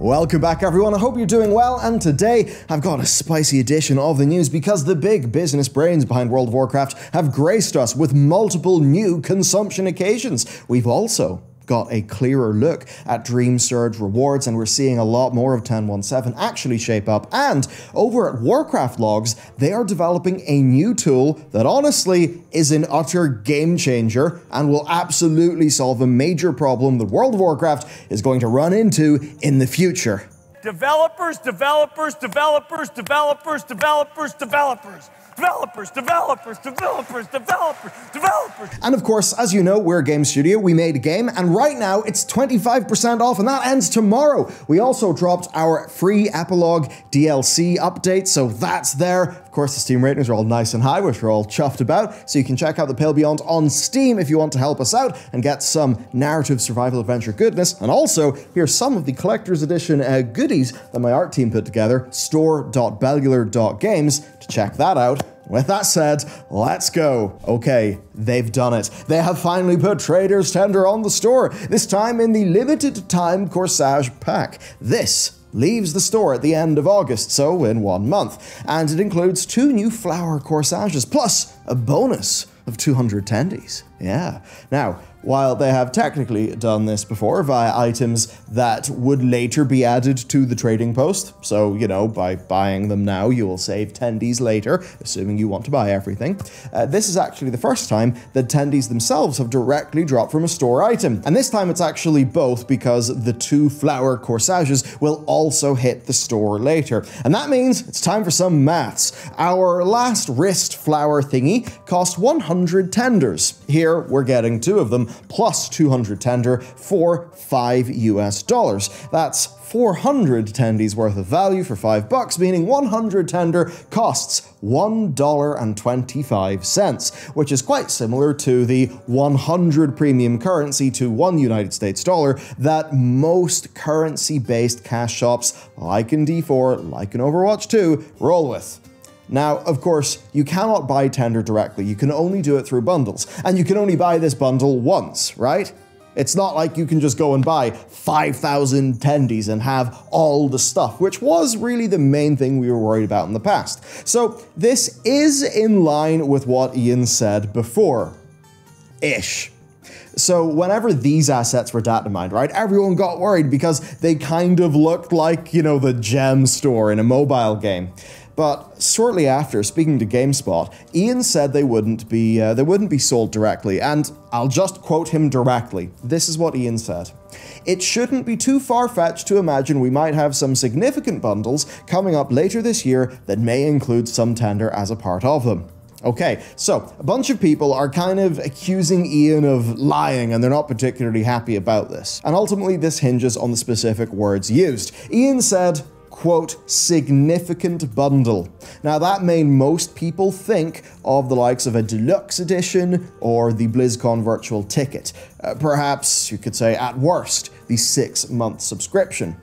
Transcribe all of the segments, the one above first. Welcome back, everyone. I hope you're doing well, and today I've got a spicy edition of the news because the big business brains behind World of Warcraft have graced us with multiple new consumption occasions. We've also got a clearer look at Dream Surge rewards, and we're seeing a lot more of 10.1.7 actually shape up. And over at Warcraft Logs, they are developing a new tool that honestly is an utter game changer and will absolutely solve a major problem that World of Warcraft is going to run into in the future. Developers. And of course, as you know, we're a game studio. We made a game, and right now it's 25% off, and that ends tomorrow. We also dropped our free epilogue DLC update, so that's there. Of course, the Steam ratings are all nice and high, which we're all chuffed about, so you can check out The Pale Beyond on Steam if you want to help us out and get some narrative survival adventure goodness. And also, here's some of the collector's edition goodies that my art team put together, store.bellular.games, to check that out. With that said, let's go. Okay, they've done it. They have finally put Trader's Tender on the store, this time in the limited time Corsage pack. This leaves the store at the end of August, so in 1 month. And it includes 2 new flower corsages, plus a bonus of 200 tendies. Yeah. Now, while they have technically done this before via items that would later be added to the Trading Post, so, you know, by buying them now, you will save tendies later, assuming you want to buy everything. This is actually the first time that tendies themselves have directly dropped from a store item. And this time it's actually both, because the 2 flower corsages will also hit the store later. And that means it's time for some maths. Our last wrist flower thingy cost 100 tenders. Here, we're getting 2 of them, plus 200 tender for $5 US. That's 400 tendies worth of value for $5, meaning 100 tender costs $1.25, which is quite similar to the 100 premium currency to $1 US that most currency-based cash shops like in D4, like in Overwatch 2, roll with. Now, of course, you cannot buy tender directly. You can only do it through bundles, and you can only buy this bundle once, right? It's not like you can just go and buy 5,000 tendies and have all the stuff, which was really the main thing we were worried about in the past. So this is in line with what Ian said before, ish. So whenever these assets were data mined, right, everyone got worried because they kind of looked like, you know, the gem store in a mobile game. But shortly after, speaking to GameSpot, Ian said they wouldn't be sold directly, and I'll just quote him directly. This is what Ian said. "It shouldn't be too far-fetched to imagine we might have some significant bundles coming up later this year that may include some tender as a part of them." Okay, so a bunch of people are kind of accusing Ian of lying, and they're not particularly happy about this. And ultimately, this hinges on the specific words used. Ian said, quote, "significant bundle." Now, that made most people think of the likes of a deluxe edition or the BlizzCon virtual ticket. Perhaps you could say, at worst, the 6-month subscription.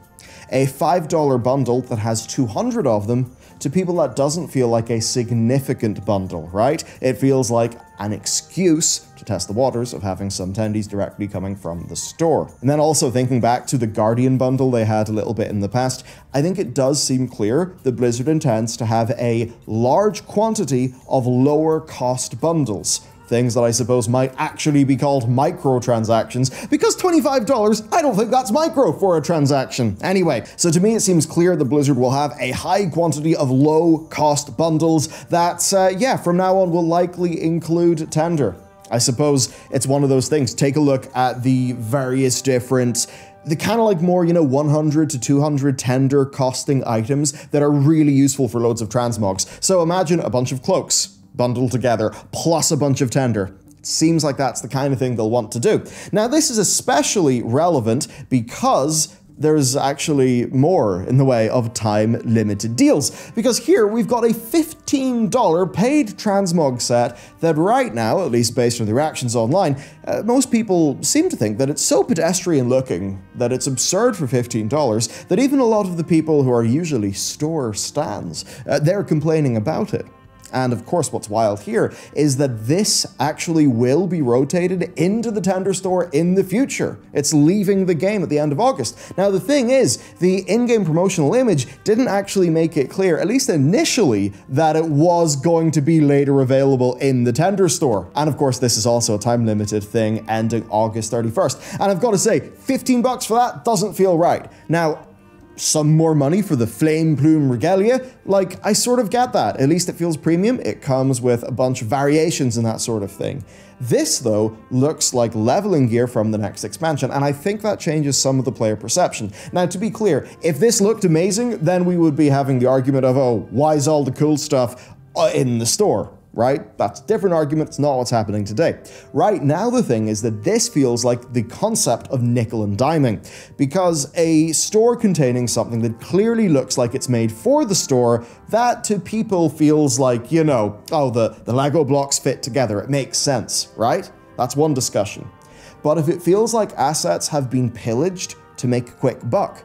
A $5 bundle that has 200 of them, to people that doesn't feel like a significant bundle, right? It feels like an excuse to test the waters of having some tendies directly coming from the store. And then also thinking back to the Guardian bundle they had a little bit in the past, I think it does seem clear that Blizzard intends to have a large quantity of lower cost bundles. Things that I suppose might actually be called microtransactions, because $25, I don't think that's micro for a transaction. Anyway, so to me it seems clear that Blizzard will have a high quantity of low-cost bundles that, yeah, from now on will likely include tender. I suppose it's one of those things. Take a look at the various different, the kind of like more, you know, 100 to 200 tender costing items that are really useful for loads of transmogs. So imagine a bunch of cloaks bundled together, plus a bunch of tender. It seems like that's the kind of thing they'll want to do. Now, this is especially relevant because there's actually more in the way of time-limited deals. Because here we've got a $15 paid transmog set that right now, at least based on the reactions online, most people seem to think that it's so pedestrian looking that it's absurd for $15 that even a lot of the people who are usually store stands, they're complaining about it. And of course, what's wild here is that this actually will be rotated into the Tender store in the future. It's leaving the game at the end of August. Now, the thing is, the in-game promotional image didn't actually make it clear, at least initially, that it was going to be later available in the Tender store. And of course, this is also a time-limited thing ending August 31st. And I've got to say, $15 for that doesn't feel right. Now, some more money for the Flame Plume Regalia, like, I sort of get that. At least it feels premium. It comes with a bunch of variations and that sort of thing. This, though, looks like leveling gear from the next expansion, and I think that changes some of the player perception. Now, to be clear, if this looked amazing, then we would be having the argument of, oh, why is all the cool stuff in the store? Right? That's a different argument. It's not what's happening today. Right now, the thing is that this feels like the concept of nickel and diming, because a store containing something that clearly looks like it's made for the store, that to people feels like, you know, oh, the Lego blocks fit together. It makes sense, right? That's one discussion. But if it feels like assets have been pillaged to make a quick buck,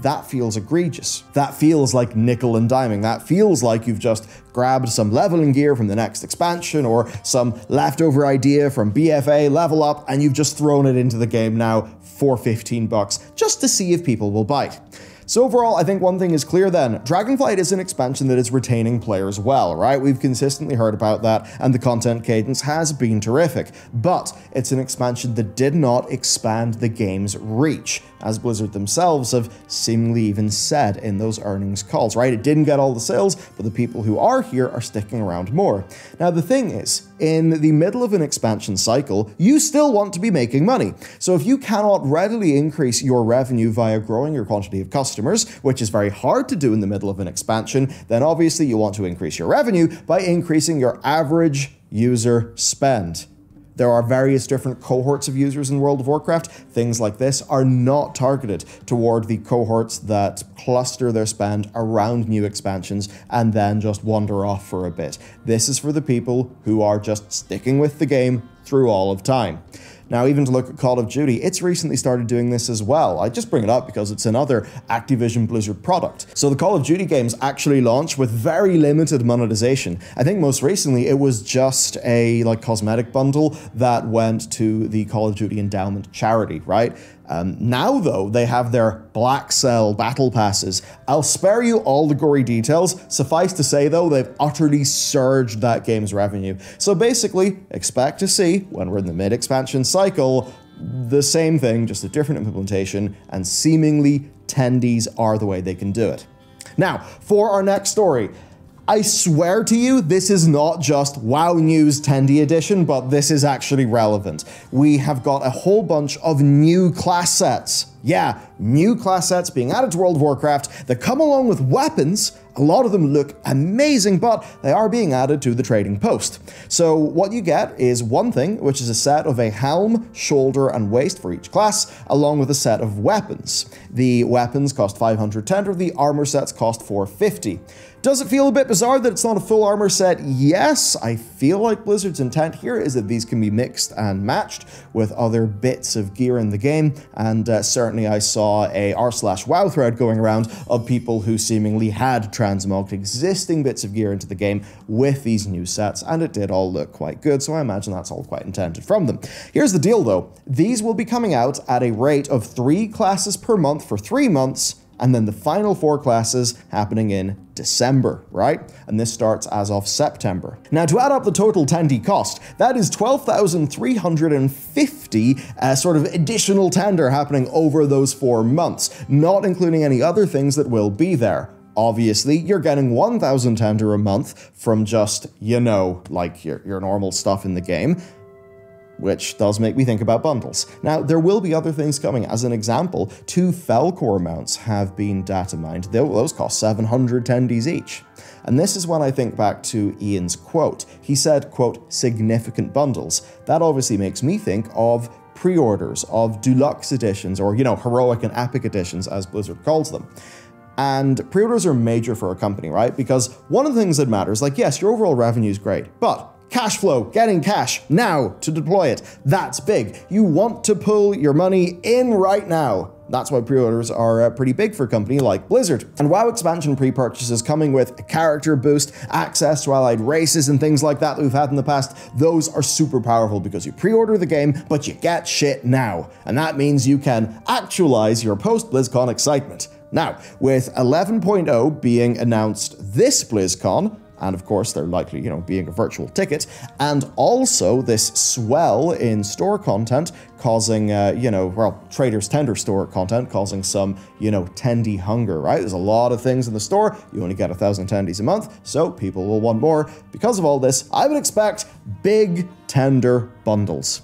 that feels egregious. That feels like nickel and diming. That feels like you've just grabbed some leveling gear from the next expansion or some leftover idea from BFA level up, and you've just thrown it into the game now for $15 just to see if people will bite. So overall, I think one thing is clear then. Dragonflight is an expansion that is retaining players well, right? We've consistently heard about that, and the content cadence has been terrific. But it's an expansion that did not expand the game's reach, as Blizzard themselves have seemingly even said in those earnings calls, right? It didn't get all the sales, but the people who are here are sticking around more. Now, the thing is, in the middle of an expansion cycle, you still want to be making money. So if you cannot readily increase your revenue via growing your quantity of customers, which is very hard to do in the middle of an expansion, then obviously you want to increase your revenue by increasing your average user spend. There are various different cohorts of users in World of Warcraft. Things like this are not targeted toward the cohorts that cluster their spend around new expansions and then just wander off for a bit. This is for the people who are just sticking with the game through all of time. Now, even to look at Call of Duty, it's recently started doing this as well. I just bring it up because it's another Activision Blizzard product. So the Call of Duty games actually launched with very limited monetization. I think most recently it was just a cosmetic bundle that went to the Call of Duty Endowment charity, right? Now, though, they have their Black Cell Battle Passes. I'll spare you all the gory details. Suffice to say, though, they've utterly surged that game's revenue. So basically, expect to see, when we're in the mid-expansion cycle, the same thing, just a different implementation, and seemingly tendies are the way they can do it. Now, for our next story. I swear to you, this is not just WoW News Tendy Edition, but this is actually relevant. We have got a whole bunch of new class sets. Yeah, new class sets being added to World of Warcraft that come along with weapons. A lot of them look amazing, but they are being added to the Trading Post. So what you get is one thing, which is a set of a helm, shoulder, and waist for each class, along with a set of weapons. The weapons cost 500 tender, the armor sets cost 450. Does it feel a bit bizarre that it's not a full armor set? Yes, I feel like Blizzard's intent here is that these can be mixed and matched with other bits of gear in the game, and certainly I saw a r/wow thread going around of people who seemingly had transmogged existing bits of gear into the game with these new sets, and it did all look quite good, so I imagine that's all quite intended from them. Here's the deal though, these will be coming out at a rate of 3 classes per month for 3 months, and then the final 4 classes happening in December, right? And this starts as of September. Now, to add up the total tendy cost, that is 12,350 sort of additional tender happening over those 4 months, not including any other things that will be there. Obviously, you're getting 1,000 tender a month from just, you know, like your normal stuff in the game, which does make me think about bundles. Now, there will be other things coming. As an example, 2 Felcor core mounts have been data mined. Those cost 700 tendies each. And this is when I think back to Ian's quote. He said, quote, significant bundles. That obviously makes me think of pre-orders, of deluxe editions, or, you know, heroic and epic editions, as Blizzard calls them. And pre-orders are major for a company, right? Because one of the things that matters, like, yes, your overall revenue is great, but cash flow, getting cash now to deploy it, that's big. You want to pull your money in right now, That's why pre-orders are pretty big for a company like Blizzard. And WoW expansion pre-purchases coming with a character boost, access to allied races and things like that we've had in the past, those are super powerful because you pre-order the game, but you get shit now. And that means you can actualize your post-BlizzCon excitement. Now, with 11.0 being announced this BlizzCon, and of course they're likely, being a virtual ticket, and also this swell in store content causing, Trader's Tender store content causing some, tendy hunger, right? There's a lot of things in the store, you only get 1,000 tendies a month, so people will want more. Because of all this, I would expect big tender bundles.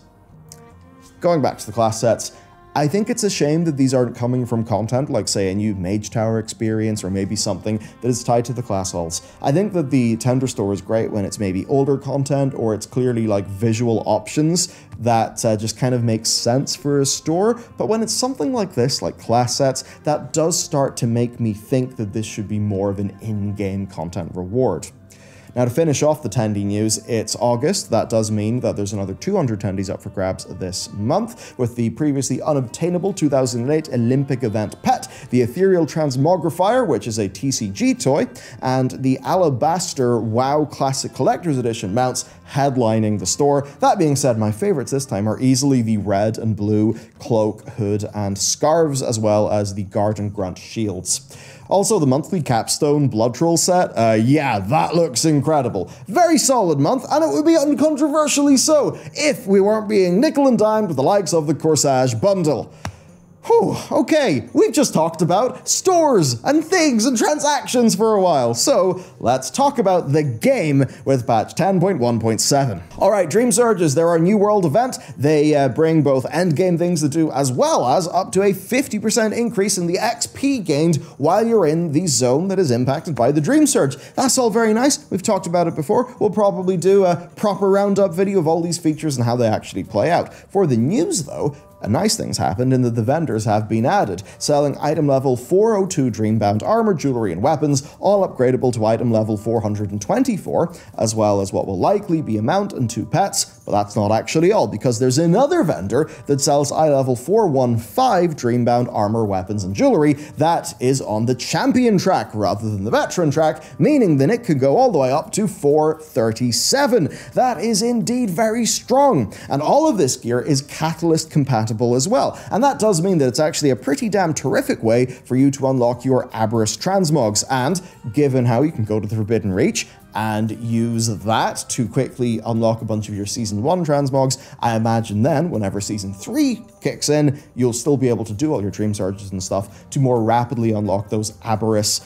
Going back to the class sets, I think it's a shame that these aren't coming from content like, say, a new Mage Tower experience or maybe something that is tied to the class halls. I think that the tender store is great when it's maybe older content or it's clearly like visual options that just kind of makes sense for a store. But when it's something like this, like class sets, that does start to make me think that this should be more of an in-game content reward. Now, to finish off the Tendy news, it's August. That does mean that there's another 200 Tendies up for grabs this month, with the previously unobtainable 2008 Olympic event pet, the Ethereal Transmogrifier, which is a TCG toy, and the Alabaster WoW Classic Collector's Edition mounts headlining the store. That being said, my favorites this time are easily the red and blue cloak, hood, and scarves, as well as the guard and grunt shields. Also, the monthly Capstone Blood Troll set, yeah, that looks incredible. Very solid month, and it would be uncontroversially so if we weren't being nickel and dimed with the likes of the Corsage bundle. Whew, okay, we've just talked about stores and things and transactions for a while, so let's talk about the game with patch 10.1.7. All right, Dream Surges, they're our new world event. They bring both endgame things to do as well as up to a 50% increase in the XP gained while you're in the zone that is impacted by the Dream Surge. That's all very nice. We've talked about it before. We'll probably do a proper roundup video of all these features and how they actually play out. For the news, though, nice things happened in that the vendors have been added, selling item level 402 Dreambound armor, jewelry, and weapons, all upgradable to item level 424, as well as what will likely be a mount and 2 pets. But that's not actually all, because there's another vendor that sells eye level 415 Dreambound armor, weapons, and jewelry that is on the champion track rather than the veteran track, meaning that it could go all the way up to 437. That is indeed very strong, and all of this gear is catalyst compatible as well, and that does mean that it's actually a pretty damn terrific way for you to unlock your Aberrus transmogs, and given how you can go to the Forbidden Reach and use that to quickly unlock a bunch of your Season 1 transmogs, I imagine then, whenever Season 3 kicks in, you'll still be able to do all your Dream Surges and stuff to more rapidly unlock those Aberrus,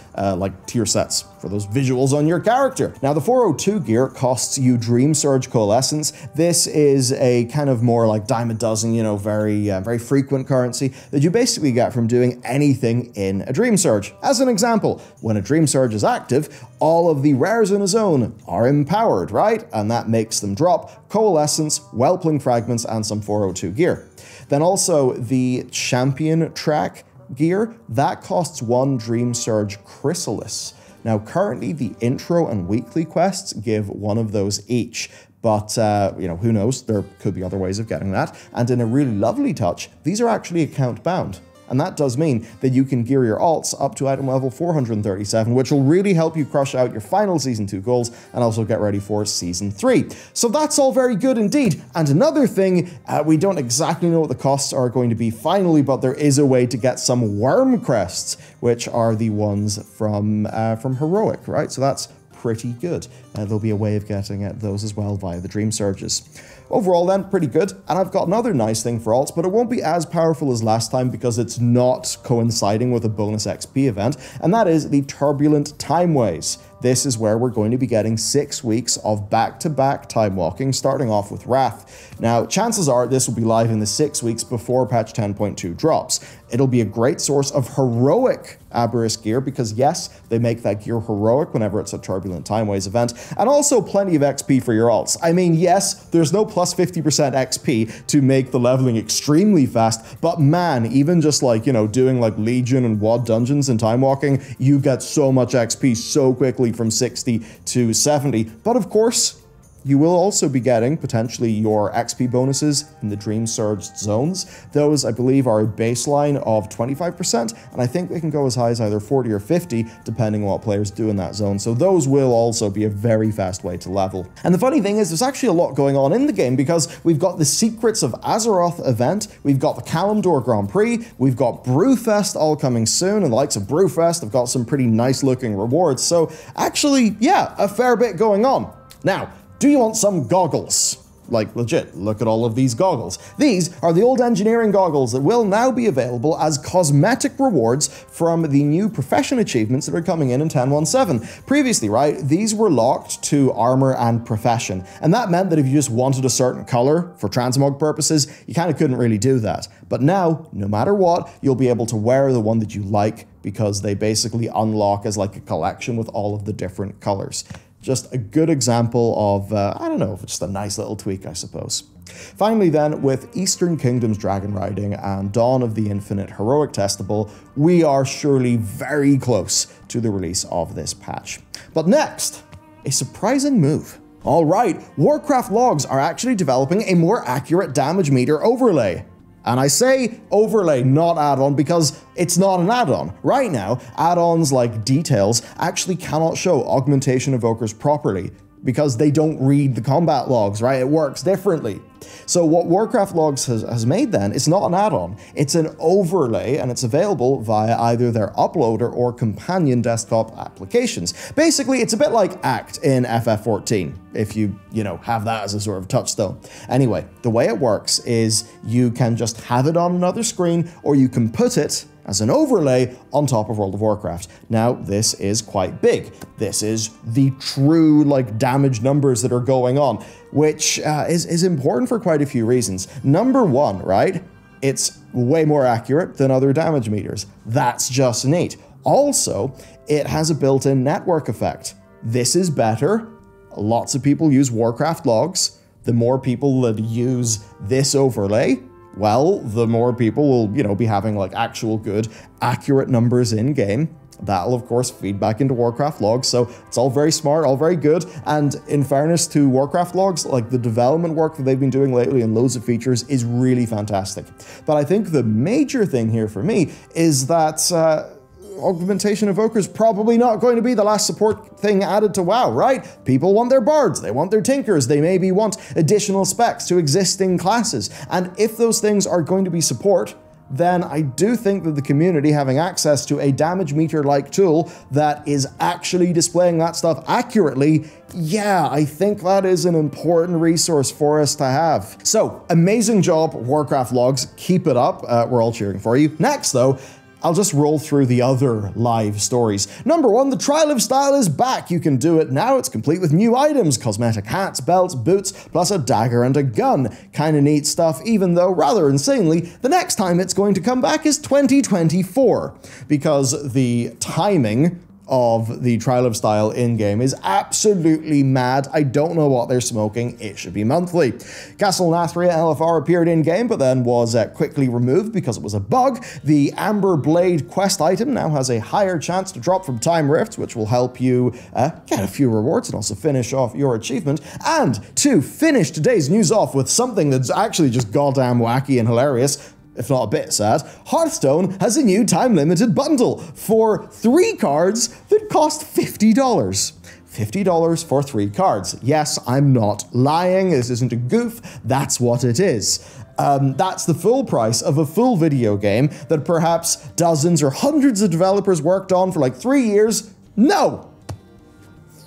tier sets for those visuals on your character. Now, the 402 gear costs you Dream Surge Coalescence. This is a kind of more like dime a dozen, very frequent currency that you basically get from doing anything in a Dream Surge. As an example, when a Dream Surge is active, all of the rares in a zone are empowered, right? And that makes them drop Coalescence, Whelpling Fragments, and some 402 gear. Then also the Champion Track gear, that costs 1 Dream Surge Chrysalis. Now, currently the intro and weekly quests give 1 of those each, but who knows, there could be other ways of getting that. And in a really lovely touch, these are actually account bound. And that does mean that you can gear your alts up to item level 437, which will really help you crush out your final Season 2 goals and also get ready for Season 3. So that's all very good indeed. And another thing, we don't exactly know what the costs are going to be finally, but there is a way to get some worm crests, which are the ones from Heroic, right? So that's pretty good. There'll be a way of getting at those as well via the Dream Surges. Overall then, pretty good, and I've got another nice thing for alts, but it won't be as powerful as last time because it's not coinciding with a bonus XP event, and that is the Turbulent Timeways. This is where we're going to be getting 6 weeks of back-to-back time walking, starting off with Wrath. Now, chances are this will be live in the 6 weeks before patch 10.2 drops. It'll be a great source of heroic Aberrus gear because, yes, they make that gear heroic whenever it's a Turbulent Timeways event, and also plenty of XP for your alts. I mean, yes, there's no plus 50% XP to make the leveling extremely fast, but man, even just like, doing like Legion and WoD dungeons and time walking, you get so much XP so quickly from 60 to 70. But of course, You will also be getting, potentially, your XP bonuses in the Dream Surge zones. Those, I believe, are a baseline of 25%, and I think they can go as high as either 40 or 50, depending on what players do in that zone, so those will also be a very fast way to level. And the funny thing is, there's actually a lot going on in the game, because we've got the Secrets of Azeroth event, we've got the Kalimdor Grand Prix, we've got Brewfest all coming soon, and the likes of Brewfest have got some pretty nice-looking rewards, so actually, yeah, a fair bit going on. Now, do you want some goggles? Like, legit, look at all of these goggles. These are the old engineering goggles that will now be available as cosmetic rewards from the new profession achievements that are coming in 10.1.7. Previously, right, these were locked to armor and profession, and that meant that if you just wanted a certain color for transmog purposes, you kind of couldn't really do that. But now, no matter what, you'll be able to wear the one that you like because they basically unlock as like a collection with all of the different colors. Just a good example of, I don't know, just a nice little tweak, I suppose. Finally then, with Eastern Kingdoms Dragon Riding and Dawn of the Infinite Heroic Testable, we are surely very close to the release of this patch. But next, a surprising move. All right, Warcraft Logs are actually developing a more accurate damage meter overlay. And I say overlay, not add-on, because it's not an add-on. Right now, add-ons like Details actually cannot show augmentation evokers properly because they don't read the combat logs, right? It works differently. So what Warcraft Logs has made then, it's not an add-on, it's an overlay, and it's available via either their uploader or companion desktop applications. Basically, it's a bit like ACT in FF14, if you know, have that as a sort of touchstone. Anyway, the way it works is you can just have it on another screen, or you can put it as an overlay on top of World of Warcraft. Now, this is quite big. This is the true, like, damage numbers that are going on, which is important for quite a few reasons. Number one, right? It's way more accurate than other damage meters. That's just neat. Also, it has a built-in network effect. This is better. Lots of people use Warcraft Logs. The more people that use this overlay, well, the more people will, you know, be having like actual good, accurate numbers in game. That'll, of course, feed back into Warcraft Logs, so it's all very smart, all very good, and in fairness to Warcraft Logs, like, the development work that they've been doing lately and loads of features is really fantastic. But I think the major thing here for me is that augmentation evoker's probably not going to be the last support thing added to WoW, right? People want their bards, they want their tinkers, they maybe want additional specs to existing classes, and if those things are going to be support, then I do think that the community having access to a damage meter-like tool that is actually displaying that stuff accurately, yeah, I think that is an important resource for us to have. So, amazing job, Warcraft Logs, keep it up, we're all cheering for you. Next though, I'll just roll through the other live stories. Number one, the Trial of Style is back. You can do it now. It's complete with new items, cosmetic hats, belts, boots, plus a dagger and a gun. Kind of neat stuff, even though rather insanely, the next time it's going to come back is 2024, because the timing of the Trial of Style in-game is absolutely mad. I don't know what they're smoking. It should be monthly. Castle Nathria LFR appeared in-game, but then was quickly removed because it was a bug. The Amber Blade quest item now has a higher chance to drop from Time Rift, which will help you get a few rewards and also finish off your achievement. And to finish today's news off with something that's actually just goddamn wacky and hilarious, if not a bit sad, Hearthstone has a new time-limited bundle for 3 cards that cost $50. $50 for 3 cards. Yes, I'm not lying, this isn't a goof, that's what it is. That's the full price of a full video game that perhaps dozens or hundreds of developers worked on for like 3 years. No!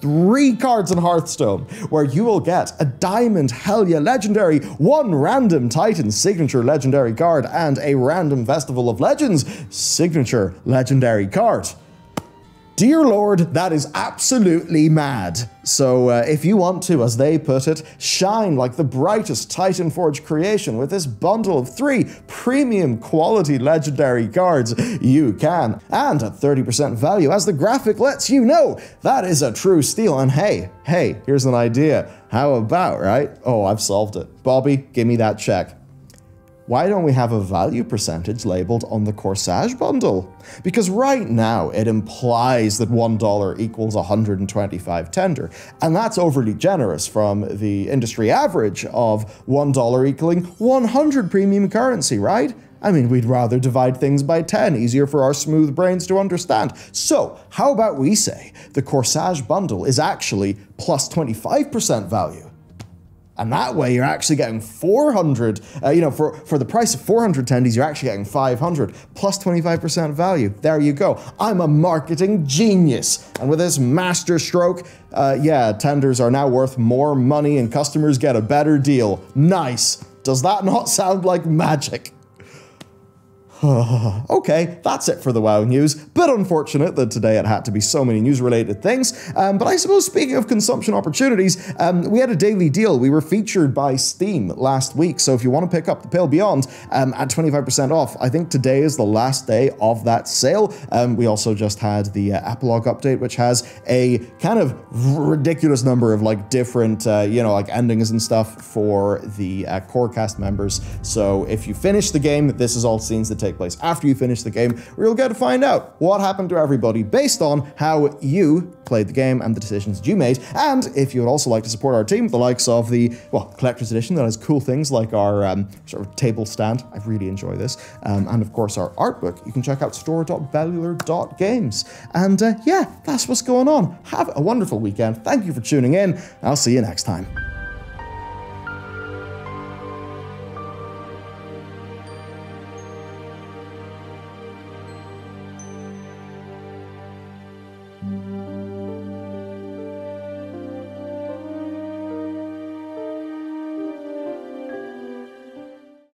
3 cards in Hearthstone, where you will get a Diamond Hellier Legendary, 1 random Titan Signature Legendary card, and a random Festival of Legends Signature Legendary card. Dear Lord, that is absolutely mad. So if you want to, as they put it, shine like the brightest Titanforge creation with this bundle of 3 premium quality legendary cards, you can. And at 30% value, as the graphic lets you know, that is a true steal. And hey, here's an idea. How about, right? Oh, I've solved it. Bobby, give me that check. Why don't we have a value percentage labeled on the Corsage bundle? Because right now it implies that $1 equals 125 tender, and that's overly generous from the industry average of $1 equaling 100 premium currency, right? I mean, we'd rather divide things by 10, easier for our smooth brains to understand. So how about we say the Corsage bundle is actually plus 25% value? And that way you're actually getting 400, for the price of 400 tendies, you're actually getting 500 plus 25% value. There you go. I'm a marketing genius. And with this master stroke, tenders are now worth more money and customers get a better deal. Nice. Does that not sound like magic? Okay, that's it for the WoW news. Bit unfortunate that today it had to be so many news-related things, but I suppose speaking of consumption opportunities, we had a daily deal. We were featured by Steam last week, so if you want to pick up The Pale Beyond at 25% off, I think today is the last day of that sale. We also just had the epilogue update, which has a kind of ridiculous number of different, endings and stuff for the core cast members. So if you finish the game, this is all scenes that take place after you finish the game, where you'll get to find out what happened to everybody based on how you played the game and the decisions you made. And if you would also like to support our team, the likes of the, collector's edition that has cool things like our sort of table stand, I really enjoy this, and of course our art book, you can check out store.bellular.games. And that's what's going on. Have a wonderful weekend. Thank you for tuning in. I'll see you next time.